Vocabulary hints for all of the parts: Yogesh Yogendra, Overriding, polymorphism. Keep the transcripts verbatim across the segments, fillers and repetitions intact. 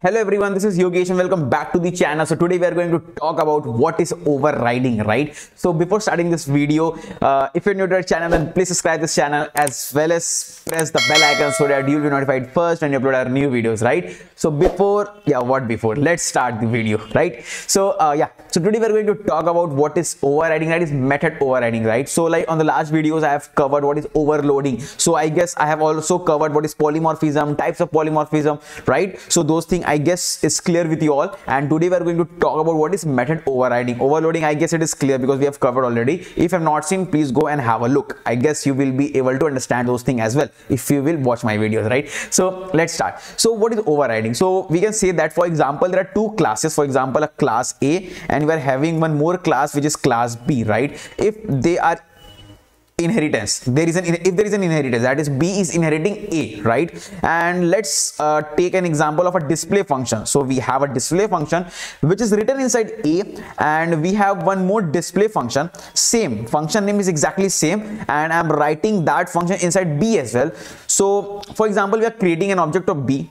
Hello everyone, this is Yogesh and welcome back to the channel. So today we are going to talk about what is overriding, right? So before starting this video, uh, if you're new to our channel, then please subscribe this channel as well as press the bell icon so that you'll be notified first when you upload our new videos, right? So before, yeah, what before? Let's start the video, right? So uh, yeah, so today we're going to talk about what is overriding, that is method overriding, right? So like on the last videos, I have covered what is overloading. So I guess I have also covered what is polymorphism, types of polymorphism, right? So those things I guess is clear with you all, and today we are going to talk about what is method overriding. Overloading, I guess it is clear because we have covered already. If I've not seen, please go and have a look. I guess you will be able to understand those things as well if you will watch my videos, right? So let's start. So what is overriding? So we can say that, for example, there are two classes, for example, a class A, and we are having one more class which is class B, right? If they are inheritance, there is an if there is an inheritance, that is B is inheriting A, right? And let's uh, take an example of a display function. So we have a display function which is written inside A, and we have one more display function, same function name is exactly same, and I'm writing that function inside B as well. So for example, we are creating an object of B.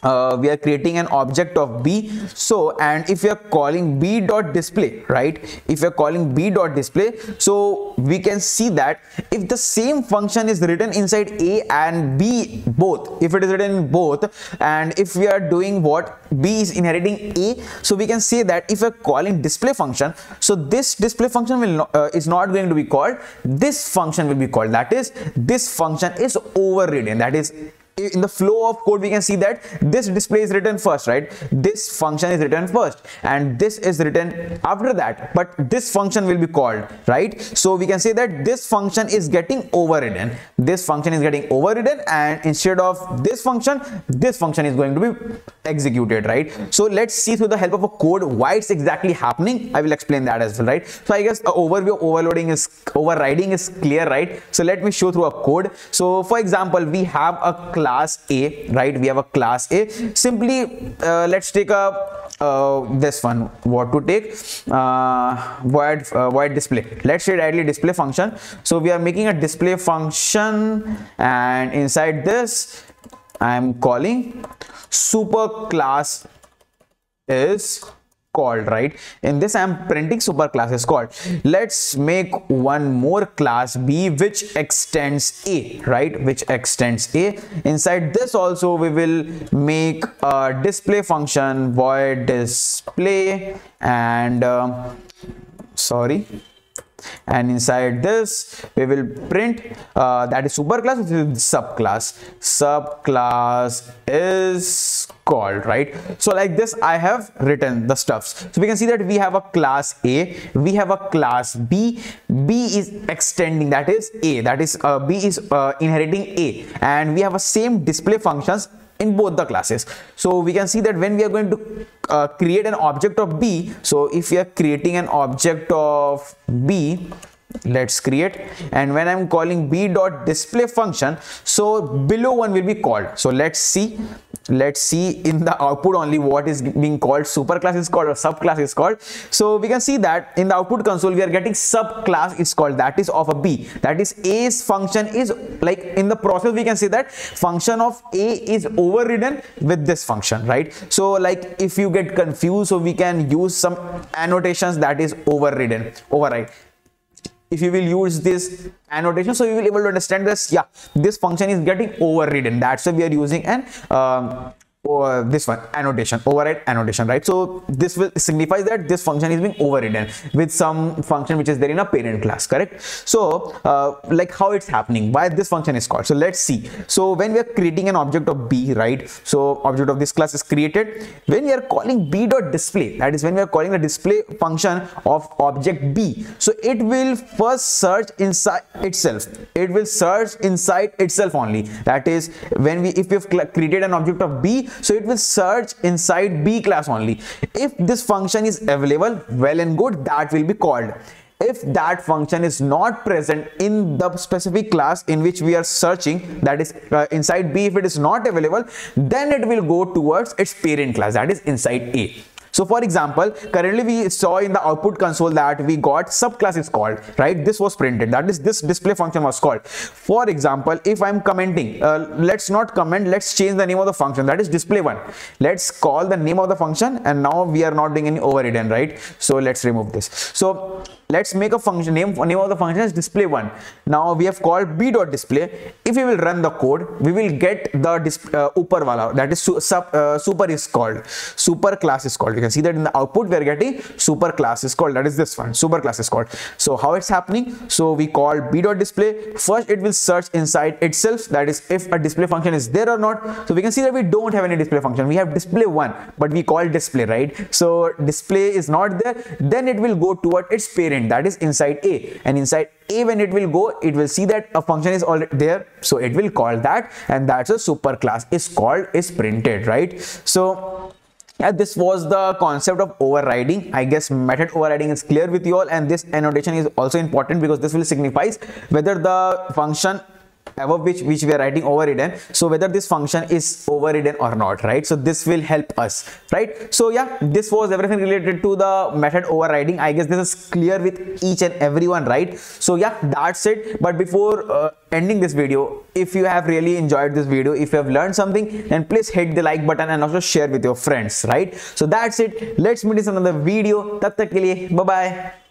Uh, we are creating an object of B. So, and if you are calling B dot display, right? If you are calling B dot display, so we can see that if the same function is written inside A and B both, if it is written in both, and if we are doing what B is inheriting A, so we can say that if you are calling display function, so this display function will not, uh, is not going to be called. This function will be called. That is, this function is overridden. That is. In the flow of code, we can see that this display is written first, right? This function is written first, and this is written after that, but this function will be called, right? So we can say that this function is getting overridden. This function is getting overridden, and instead of this function, this function is going to be executed, right? So let's see through the help of a code why it's exactly happening. I will explain that as well, right? So I guess the overview of overloading is overriding is clear, right? So let me show through a code. So for example, we have a class Class A, right? We have a class A. Simply, uh, let's take a uh, this one. What to take? Uh, void uh, void display. Let's say directly display function. So we are making a display function, and inside this, I am calling super class is called, right? In this, I am printing super class is called. Let's make one more class B which extends A, right? Which extends A. Inside this also, we will make a display function void display, and uh, sorry. And inside this, we will print uh, that is superclass, which is subclass. Subclass is called, right? So like this, I have written the stuffs. So we can see that we have a class A, we have a class B. B is extending, that is A. That is uh, B is uh, inheriting A, and we have a same display functions in both the classes. So we can see that when we are going to uh, create an object of B, so if we are creating an object of B, let's create, and when I'm calling B dot display function, so below one will be called. So let's see, let's see in the output only what is being called, superclass is called or subclass is called. So we can see that in the output console, we are getting subclass is called, that is of a B. That is, A's function is like in the process, we can say that function of A is overridden with this function, right? So like if you get confused, so we can use some annotations, that is overridden, override. If you will use this annotation, so you will be able to understand this, yeah, this function is getting overridden. That's why we are using an um, or this one annotation, override annotation, right? So this will signify that this function is being overridden with some function which is there in a parent class, correct? So uh, like how it's happening, why this function is called. So let's see. So when we are creating an object of B, right? So object of this class is created. When we are calling B dot display, that is when we are calling the display function of object B, so it will first search inside itself. It will search inside itself only. That is, when we if we have created an object of B, so it will search inside B class only. If this function is available, well and good, that will be called. If that function is not present in the specific class in which we are searching, that is uh, inside B, if it is not available, then it will go towards its parent class, that is inside A. So for example, currently we saw in the output console that we got subclass is called, right? This was printed, that is this display function was called. For example, if I'm commenting, uh, let's not comment, let's change the name of the function, that is display one. Let's call the name of the function, and now we are not doing any overridden, right? So let's remove this. So let's make a function name, name of the function is display one. Now we have called b.display. If we will run the code, we will get the display uh, upper wala, that is su sub, uh, super is called, super class is called. You can see that in the output we are getting super class is called, that is this one, super class is called. So how it's happening? So we call b.display. First it will search inside itself, that is if a display function is there or not. So we can see that we don't have any display function, we have display one, but we call display, right? So display is not there. Then it will go toward its parent, that is inside A, and inside A when it will go, it will see that a function is already there, so it will call that, and that's a super class is called is printed, right? So yeah, this was the concept of overriding. I guess method overriding is clear with you all, and this annotation is also important because this will signify whether the function above which which we are writing overridden, so whether this function is overridden or not, right? So this will help us, right? So yeah, this was everything related to the method overriding. I guess this is clear with each and everyone, right? So yeah, that's it. But before uh, ending this video, if you have really enjoyed this video, if you have learned something, then please hit the like button and also share with your friends, right? So that's it. Let's meet in another video. Tab tak ke liye, bye bye.